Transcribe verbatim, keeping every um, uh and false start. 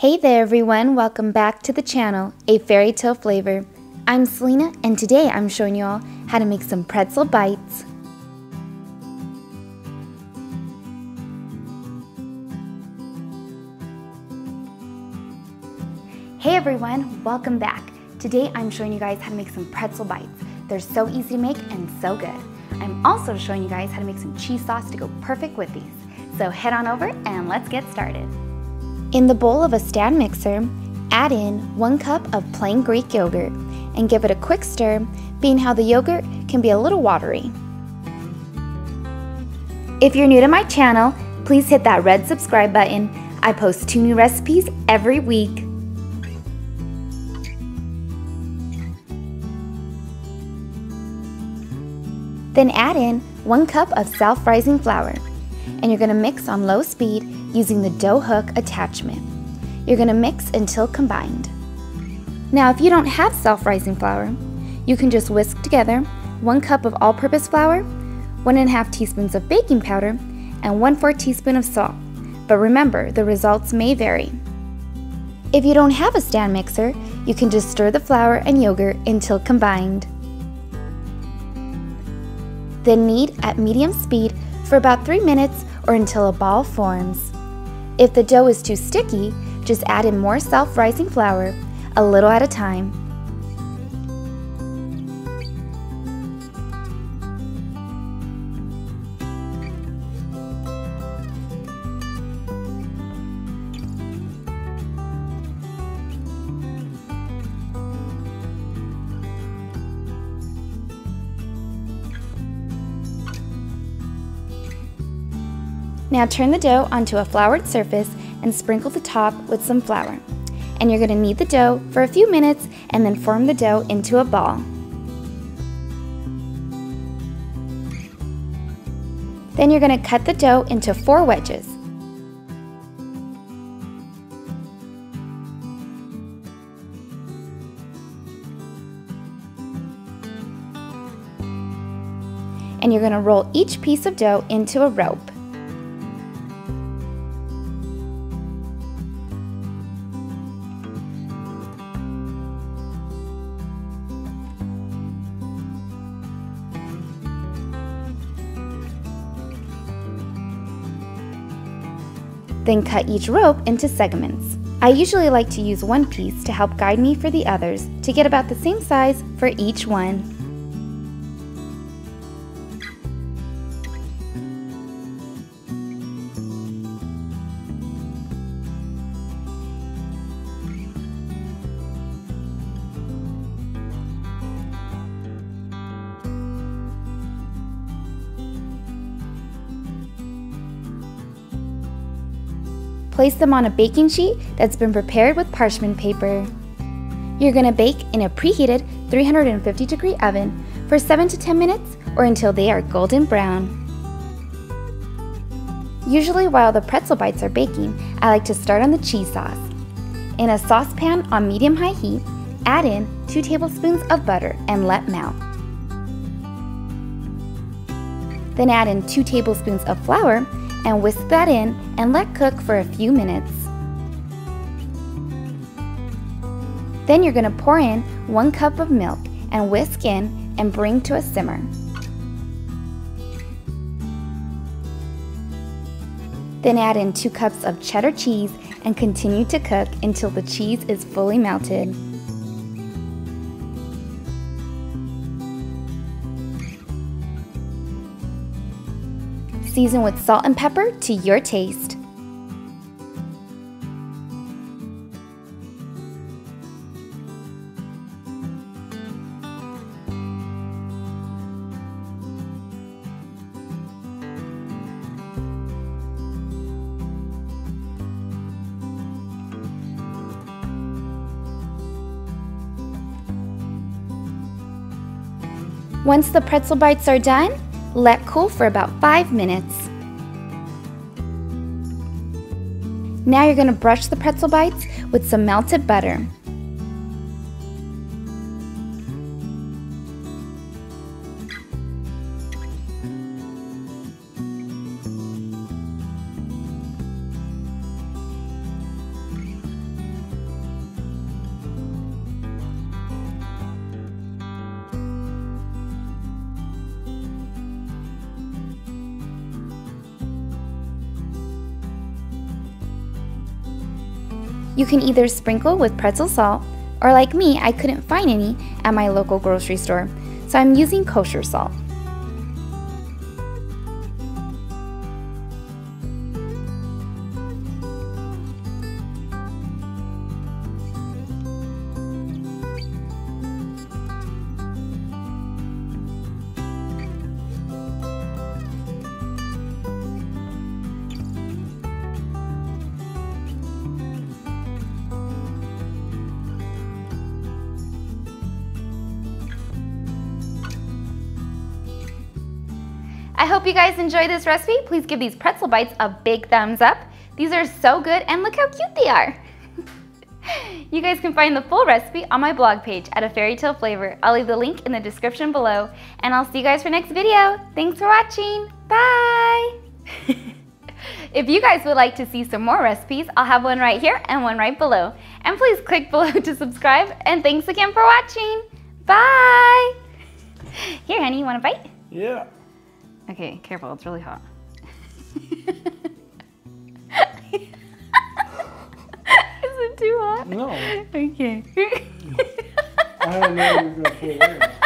Hey there everyone, welcome back to the channel, A Fairytale Flavor. I'm Selena and today I'm showing you all how to make some pretzel bites. Hey everyone, welcome back. Today I'm showing you guys how to make some pretzel bites. They're so easy to make and so good. I'm also showing you guys how to make some cheese sauce to go perfect with these. So head on over and let's get started. In the bowl of a stand mixer, add in one cup of plain Greek yogurt and give it a quick stir, being how the yogurt can be a little watery. If you're new to my channel, please hit that red subscribe button. I post two new recipes every week. Then add in one cup of self-rising flour, and you're gonna mix on low speed using the dough hook attachment. You're gonna mix until combined. Now if you don't have self-rising flour, you can just whisk together one cup of all-purpose flour, one and a half teaspoons of baking powder, and one fourth teaspoon of salt. But remember, the results may vary. If you don't have a stand mixer, you can just stir the flour and yogurt until combined. Then knead at medium speed for about three minutes or until a ball forms. If the dough is too sticky, just add in more self-rising flour, a little at a time. Now turn the dough onto a floured surface and sprinkle the top with some flour. And you're going to knead the dough for a few minutes and then form the dough into a ball. Then you're going to cut the dough into four wedges. And you're going to roll each piece of dough into a rope. Then cut each rope into segments. I usually like to use one piece to help guide me for the others to get about the same size for each one. Place them on a baking sheet that's been prepared with parchment paper. You're going to bake in a preheated three hundred fifty degree oven for seven to ten minutes or until they are golden brown. Usually while the pretzel bites are baking, I like to start on the cheese sauce. In a saucepan on medium-high heat, add in two tablespoons of butter and let melt. Then add in two tablespoons of flour and whisk that in and let cook for a few minutes. Then you're going to pour in one cup of milk and whisk in and bring to a simmer. Then add in two cups of cheddar cheese and continue to cook until the cheese is fully melted. Season with salt and pepper to your taste. Once the pretzel bites are done, let cool for about five minutes. Now you're going to brush the pretzel bites with some melted butter. You can either sprinkle with pretzel salt, or like me, I couldn't find any at my local grocery store, so I'm using kosher salt. I hope you guys enjoyed this recipe. Please give these pretzel bites a big thumbs up. These are so good, and look how cute they are. You guys can find the full recipe on my blog page at A Fairytale Flavor. I'll leave the link in the description below, and I'll see you guys for next video. Thanks for watching. Bye. If you guys would like to see some more recipes, I'll have one right here and one right below. And please click below to subscribe, and thanks again for watching. Bye. Here, honey, you want a bite? Yeah. Okay, careful, it's really hot. Is it too hot? No. Okay. I don't know if you're gonna pull it in.